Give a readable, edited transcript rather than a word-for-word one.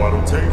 I don't take